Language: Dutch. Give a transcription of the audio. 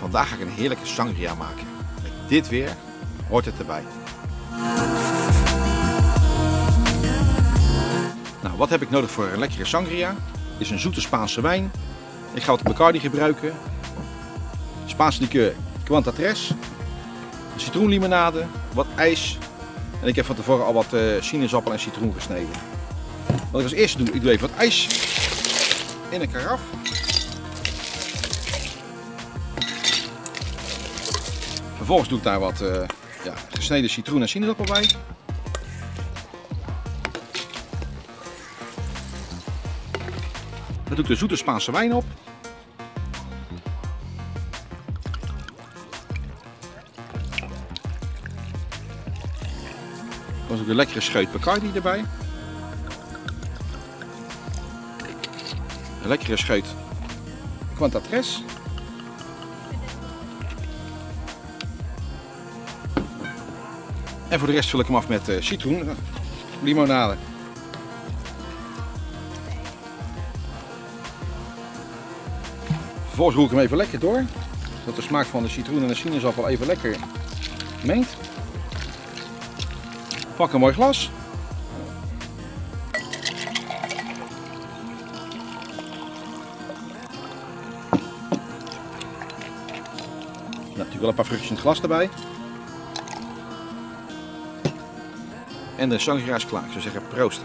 Vandaag ga ik een heerlijke sangria maken. Met dit weer hoort het erbij. Nou, wat heb ik nodig voor een lekkere sangria? Dit is een zoete Spaanse wijn. Ik ga wat Bacardi gebruiken. Spaanse liqueur Quanta Tres. Citroenlimonade, wat ijs. En ik heb van tevoren al wat sinaasappel en citroen gesneden. Wat ik als eerste doe, ik doe even wat ijs in een karaf. Vervolgens doe ik daar wat gesneden citroen en sinaasappel bij. Dan doe ik de zoete Spaanse wijn op. Dan doe ik een lekkere scheut Bacardi erbij. Een lekkere scheut Quanta Tres. En voor de rest vul ik hem af met citroenlimonade. Vervolgens roer ik hem even lekker door, zodat de smaak van de citroen en de sinaasappel even lekker mengt. Pak een mooi glas. Natuurlijk wel een paar vruchtjes in het glas erbij. En de sangria is klaar. Ik zou zeggen, proost.